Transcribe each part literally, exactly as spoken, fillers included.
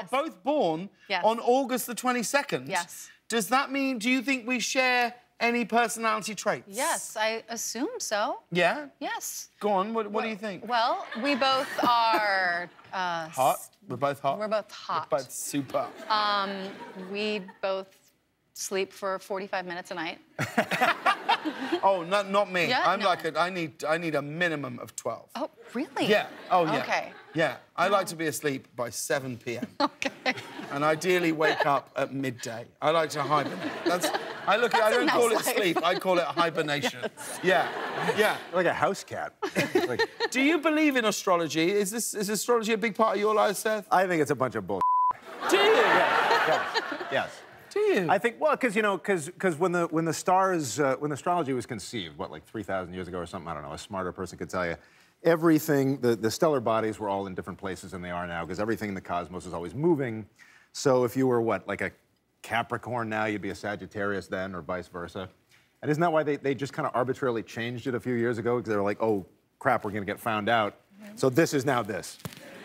yes. are both born yes. on August the twenty-second. Yes. Does that mean, do you think we share any personality traits? Yes, I assume so. Yeah? Yes. Go on, what, what well, do you think? Well, we both are... Uh, hot? We're both hot? We're both hot. We're both super. Um, we both sleep for forty-five minutes a night. Oh, not, not me. Yeah, I'm no. like, a, I, need, I need a minimum of twelve. Oh, really? Yeah. Oh, yeah. Okay. Yeah, I um... like to be asleep by seven p m Okay. And ideally wake up at midday. I like to hibernate. That's... I look. That's I don't nice call life. It sleep. I call it hibernation. Yes. Yeah, yeah. Like a house cat. Like... Do you believe in astrology? Is this is astrology a big part of your life, Seth? I think it's a bunch of bull. Do you? Yes. Yes. Yes. Do you? I think well, because you know, because because when the when the stars uh, when astrology was conceived, what like three thousand years ago or something. I don't know. A smarter person could tell you. Everything. The the stellar bodies were all in different places than they are now because everything in the cosmos is always moving. So if you were what like a Capricorn now, you'd be a Sagittarius then, or vice versa. And isn't that why they, they just kind of arbitrarily changed it a few years ago? Because they were like, oh, crap, we're going to get found out. Mm-hmm. So this is now this.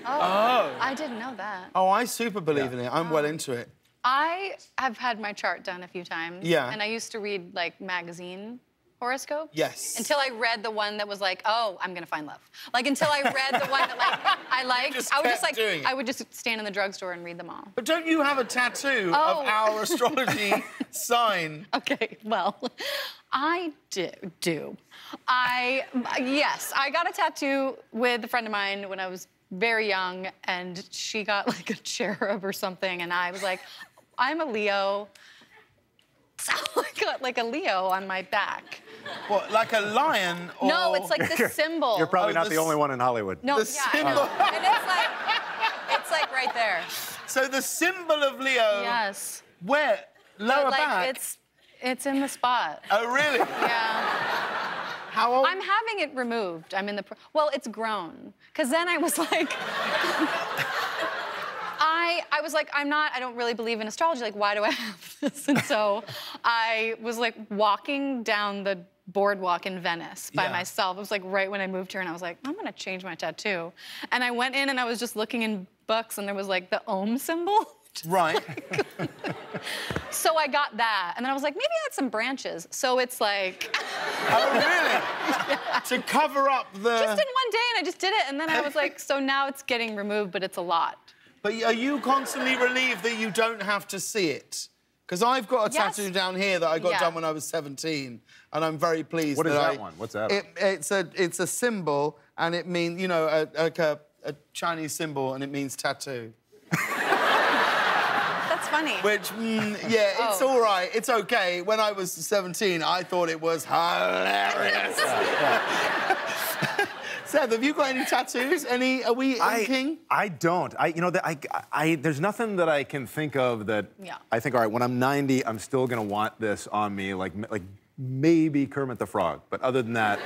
Oh, oh, I didn't know that. Oh, I super believe yeah. in it. I'm oh. well into it. I have had my chart done a few times. Yeah. And I used to read, like, magazine horoscopes. Yes. Until I read the one that was like, oh, I'm going to find love. Like, until I read the one that, like, I liked, just I would just, like, I would just stand in the drugstore and read them all. But don't you have a tattoo oh. of our astrology sign? Okay, well, I do. do. I, yes, I got a tattoo with a friend of mine when I was very young, and she got, like, a cherub or something, and I was like, I'm a Leo. So I got, like, a Leo on my back. What, like a lion or...? No, it's like the symbol. You're probably oh, not the, the only one in Hollywood. No, the yeah, symbol. I know. And it's like, it's like right there. So the symbol of Leo... Yes. Where? Lower but, like, back? It's, it's in the spot. Oh, really? Yeah. How old? I'm having it removed. I'm in the... Pro well, it's grown. Because then I was like... I, I was like, I'm not, I don't really believe in astrology. Like, why do I have this? And so I was, like, walking down the boardwalk in Venice by yeah. myself. It was, like, right when I moved here, and I was like, I'm going to change my tattoo. And I went in, and I was just looking in books, and there was, like, the Om symbol. Right. Like, so I got that, and then I was like, maybe I had some branches. So it's, like... Oh, really? Yeah. To cover up the... Just in one day, and I just did it, and then I was like, so now it's getting removed, but it's a lot. But are you constantly relieved that you don't have to see it? Because I've got a yes. tattoo down here that I got yeah. done when I was seventeen, and I'm very pleased. What is that, that I, one? What's that? It, it's a it's a symbol, and it means you know a, like a, a Chinese symbol, and it means tattoo. That's funny. Which mm, yeah, oh. it's all right. It's okay. When I was seventeen, I thought it was hilarious. Seth, have you got any tattoos? Any? Are we inking? I, I don't. I, you know, the, I, I, there's nothing that I can think of that yeah. I think, all right, when I'm ninety, I'm still gonna want this on me, like, like maybe Kermit the Frog. But other than that,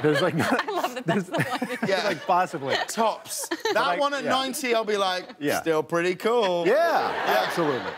there's like not, I love that. That's the one. Yeah, like possibly tops. That like, one at yeah. ninety, I'll be like, yeah. still pretty cool. Yeah, yeah. absolutely.